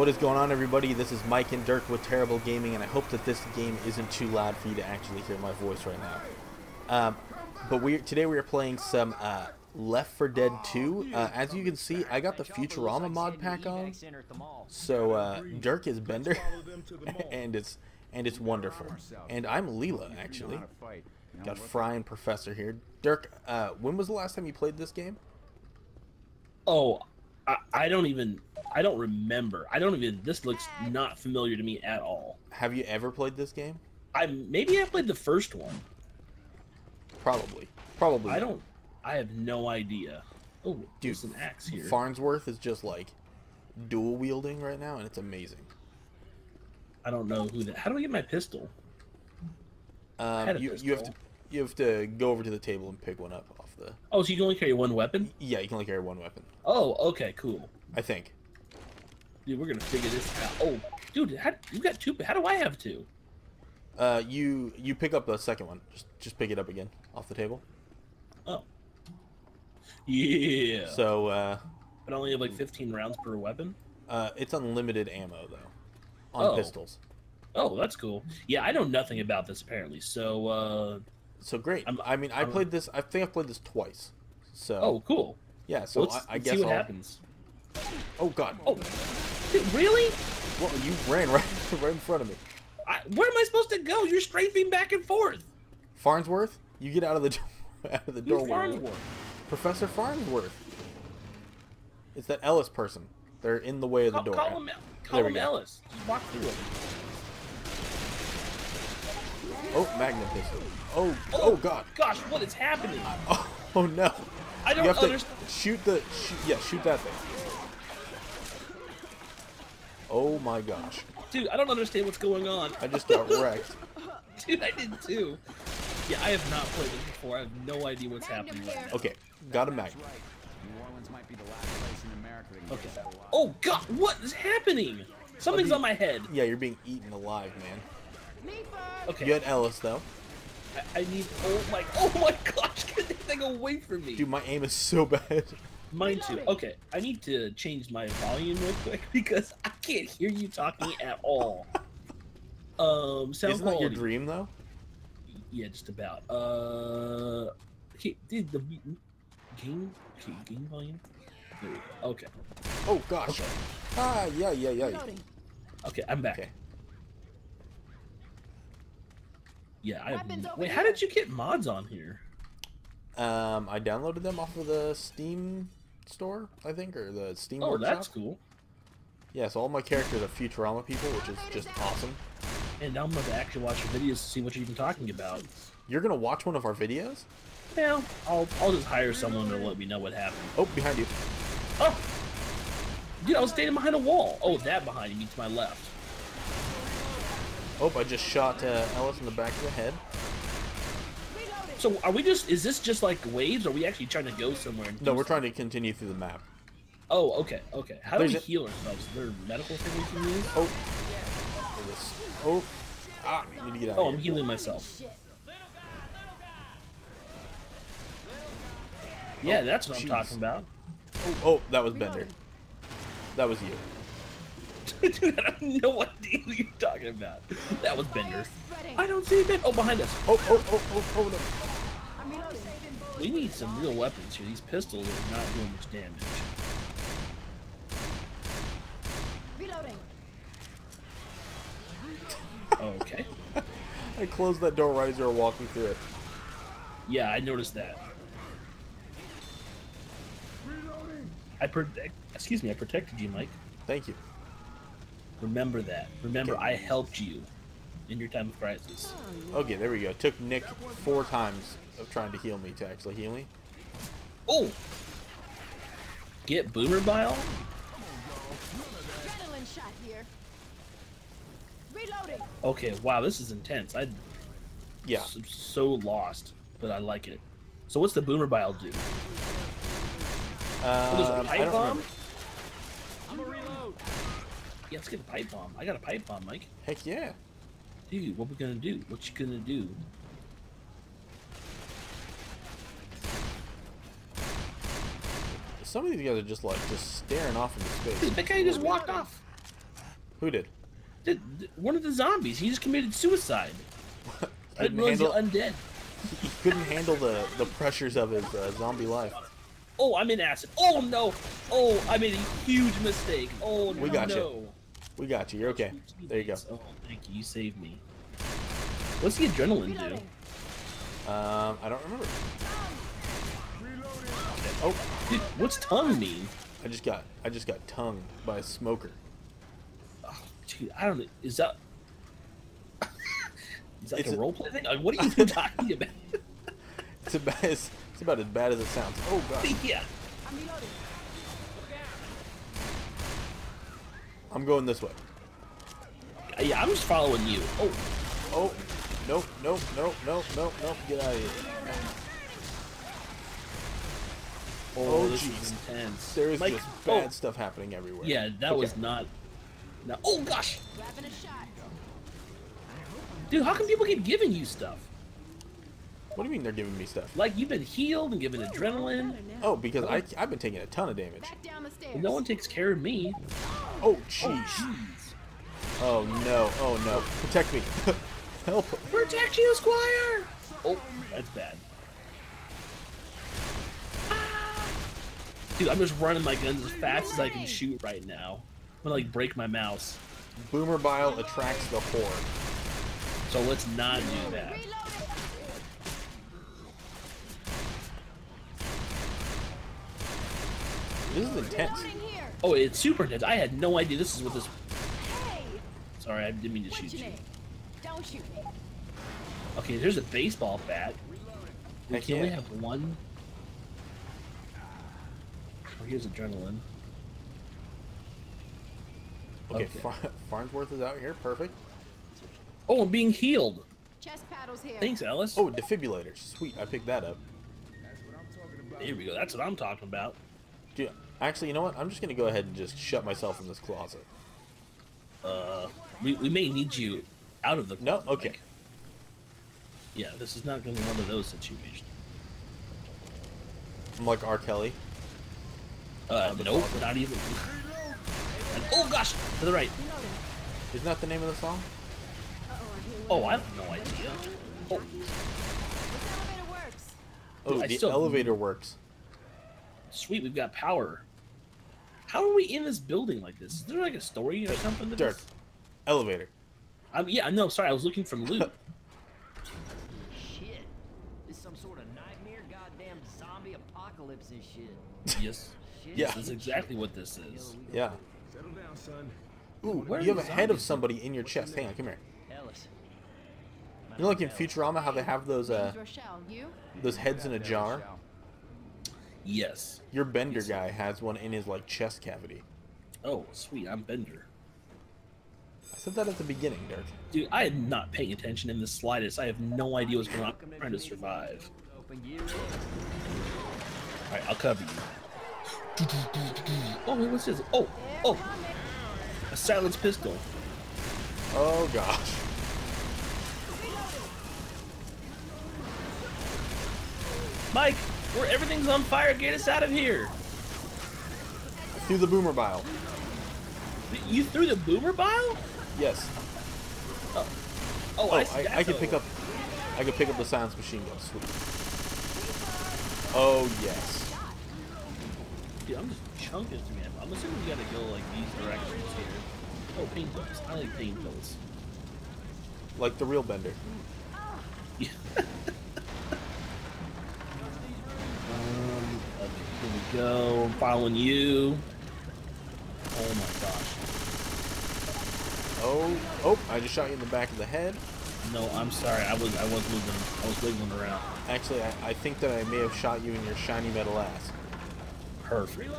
What is going on, everybody? This is Mike and Dirk with Terrible Gaming, and I hope that this game isn't too loud for you to actually hear my voice right now. But today we are playing some Left 4 Dead 2. As you can see, I got the Futurama mod pack on, so Dirk is Bender, and it's wonderful. And I'm Leela, actually. Got Fry and Professor here. Dirk, when was the last time you played this game? Oh, I don't remember. This looks not familiar to me at all. Have you ever played this game? Maybe I played the first one. Probably. I have no idea. Oh, dude, there's an axe here. Farnsworth is just like dual wielding right now, and it's amazing. I don't know who that. How do I get my pistol? You have to go over to the table and pick one up off the... Oh, so you can only carry one weapon? Yeah, you can only carry one weapon. Oh, okay, cool. I think. Dude, we're gonna figure this out. Oh, dude, you got two... How do I have two? You pick up the second one. Just pick it up again off the table. Oh. Yeah. So, But I only have, like, 15 rounds per weapon? It's unlimited ammo, though. On pistols. Oh, that's cool. Yeah, I know nothing about this, apparently, so, So great. I played this. I think I've played this twice. So. Oh, cool. Yeah. So well, I guess. See what happens. Oh God. Oh. Dude, really? Well, you ran right in front of me. Where am I supposed to go? You're strafing back and forth. Farnsworth, you get out of the door. Farnsworth. Professor Farnsworth. It's that Ellis person. They're in the way of the door. Call him Ellis. Just walk through him. Oh, magnet pistol. Oh God! Gosh, what is happening? Oh no! I don't understand. Shoot that thing. Oh my gosh! Dude, I don't understand what's going on. I just got wrecked. Dude, I did too. Yeah, I have not played this before. I have no idea what's happening. Right. Okay, got a magnet. Okay. Oh God, what is happening? Something's on my head. Yeah, you're being eaten alive, man. Okay. You had Ellis though. I need. Oh my gosh! Get that thing away from me. Dude, my aim is so bad. Mine too. Okay, I need to change my volume real quick because I can't hear you talking at all. Sound Isn't quality. That your dream though? Yeah, just about. Okay, dude, the game volume. There we go. Okay. Oh gosh. Okay. Ah, yeah. Okay, I'm back. Okay. Yeah, wait, how did you get mods on here? I downloaded them off of the Steam store, I think, or the Steam Workshop. Oh, that's cool. Yeah, so all my characters are Futurama people, which is just awesome. And now I'm going to actually watch your videos to see what you're even talking about. You're going to watch one of our videos? Well, I'll just hire someone to let me know what happened. Oh, behind you. Oh! Dude, I was standing behind a wall. Oh, that behind you, to my left. Oh, I just shot Ellis in the back of the head. So are we just, is this just like waves? Or are we actually trying to go somewhere? No, we're trying to continue through the map. Oh, okay. How do we heal ourselves? Is there medical thing we can use? Oh. Oh. Ah, I need to get out of here. Oh, I'm healing myself. Yeah, that's what I'm talking about. Oh, that was Bender. That was you. Dude, I have no idea what you're talking about. That was Bender. I don't see Bender. Oh, behind us. Oh, no. We need some real weapons here. These pistols are not doing much damage. Reloading. Okay. I closed that door right as you were walking through it. Yeah, I noticed that. Reloading. I protected you, Mike. Thank you. Remember that. Remember, okay. I helped you in your time of crisis. Okay, there we go. It took Nick 4 times of trying to heal me to actually heal me. Oh! Get Boomer Bile? Adrenaline shot here. Reloading. Okay, wow, this is intense. I'm so lost, but I like it. So what's the Boomer Bile do? I don't remember. I'm a reload. Yeah, let's get a pipe bomb. I got a pipe bomb, Mike. Heck yeah. Dude, what we gonna do? What you gonna do? Some of these guys are just staring off into space. Dude, that guy just walked off. Who did? One of the zombies. He just committed suicide. Undead. He couldn't handle the pressures of his zombie life. Oh, I'm in acid. Oh, no. Oh, I made a huge mistake. Oh, no. We got you. You're okay. There you go. Oh, thank you. You saved me. What's the adrenaline do? I don't remember. Oh, dude, what's tongue mean? I just got tongued by a smoker. Oh, dude, I don't know. Is that like a roleplay thing? Like, what are you talking about? It's about as bad as it sounds. Oh god. Yeah. I'm going this way. Yeah, I'm just following you. Oh. Oh. Nope. Nope. Nope. Nope. Nope. Nope. Get out of here. Oh, this is intense. There is just bad stuff happening everywhere. Yeah, that was not. No. Oh gosh. Dude, how come people keep giving you stuff? What do you mean they're giving me stuff? Like, you've been healed and given adrenaline. Oh, because I've been taking a ton of damage. Well, no one takes care of me. Oh, jeez. Oh, no. Oh, no. Protect me. Help. Protect you, Squire. Oh, that's bad. Ah. Dude, I'm just running my guns as fast as I can shoot right now. I'm gonna, like, break my mouse. Boomer Bile attracts the horde. So let's not do that. This is intense. Oh, it's super intense. I had no idea this is what this... Sorry, I didn't mean to shoot you. Don't shoot me. Okay, there's a baseball bat. We can only have one. Oh, here's adrenaline. Okay. Farnsworth is out here. Perfect. Oh, I'm being healed. Chest paddles here. Thanks, Ellis. Oh, defibrillator. Sweet, I picked that up. That's what I'm talking about. There we go. That's what I'm talking about. Dude, actually, you know what? I'm just gonna go ahead and just shut myself in this closet. We may need you out of the closet. No, okay. Like, yeah, this is not gonna be one of those situations. I'm like R. Kelly. Nope, not even. And, oh gosh, to the right. Isn't that the name of the song? Oh, I have no idea. Oh, the elevator works. Sweet, we've got power. How are we in this building like this? Is there like a story or something? Dirt. Elevator. Yeah, no, sorry, I was looking for loot. Shit. This is some sort of nightmare, goddamn zombie apocalypse and shit. Yes. Yeah. This is exactly what this is. Yeah. Settle down, son. Ooh, you have a head of somebody in your chest. Hang on, come here. You know, like in Futurama, how they have those heads in a jar? Yes. Your Bender guy has one in his, like, chest cavity. Oh, sweet. I'm Bender. I said that at the beginning, Dirk. Dude, I am not paying attention in the slightest. I have no idea what's going on. I'm trying to survive. Alright, I'll cover you. Oh, wait, what's this? Oh, oh. A silenced pistol. Oh, gosh. Mike, everything's on fire. Get us out of here. I threw the boomer bile. You threw the boomer bile? Yes. Oh, I can pick up. I can pick up the silenced machine gun. Sweet. Oh yes. Dude, I'm just chunking through me. I'm assuming we gotta go like these directions here. Oh, pain pills. I like pain pills. Like the real Bender. Yeah. Go, I'm following you. Oh my gosh. Oh, I just shot you in the back of the head. No, I'm sorry. I was wiggling around. Actually, I think that I may have shot you in your shiny metal ass. Perfect.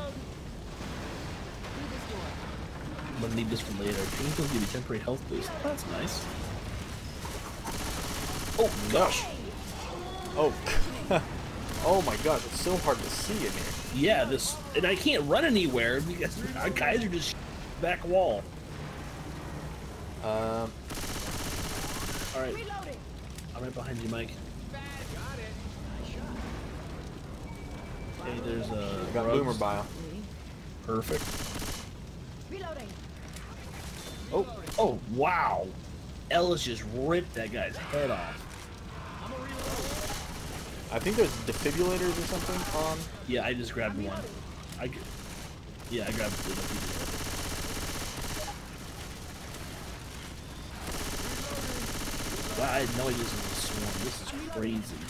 I'm gonna need this for later. Painkillers give you temporary health boost. That's nice. Oh gosh. Oh. Oh my gosh, it's so hard to see in here. Yeah, this, and I can't run anywhere because our guys are just back wall. All right, reloading. I'm right behind you, Mike. Hey, there's a. Got boomer bile. Perfect. Reloading. Oh, oh, wow. Ellis just ripped that guy's head off. I think there's defibrillators or something on. Yeah, I just grabbed one. Yeah, I grabbed the defibrillator. Wow, I had no idea this was a swarm. This is crazy.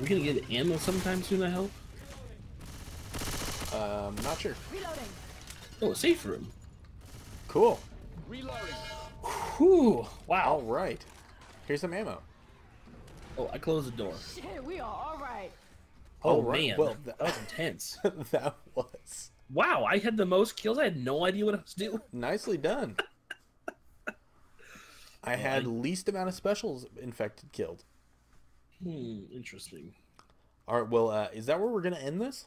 We're gonna get ammo sometime soon, I hope. Not sure. Reloading. Oh, a safe room. Cool. Reloading. Whew. Wow. All right. Here's some ammo. Oh, I closed the door. Shit, we are all right. Oh, all right. Man. Well, that was intense. That was. Wow, I had the most kills. I had no idea what I was doing. Nicely done. I had least amount of specials infected killed. Hmm, interesting. All right, well, is that where we're going to end this?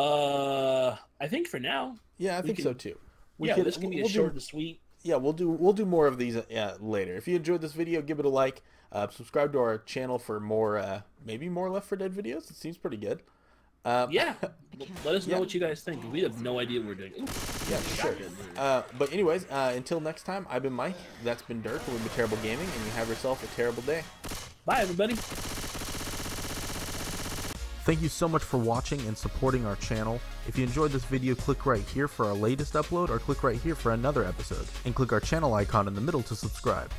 I think for now. Yeah, I think so too. Yeah, this can be short and sweet. Yeah, we'll do more of these later. If you enjoyed this video, give it a like. Subscribe to our channel for more, maybe more Left 4 Dead videos. It seems pretty good. Yeah, let us know what you guys think. We have no idea what we're doing. Ooh, yeah, sure. But anyways, until next time, I've been Mike. That's been Dirk. We've been Terrible Gaming, and you have yourself a terrible day. Bye, everybody. Thank you so much for watching and supporting our channel. If you enjoyed this video, click right here for our latest upload, or click right here for another episode, and click our channel icon in the middle to subscribe.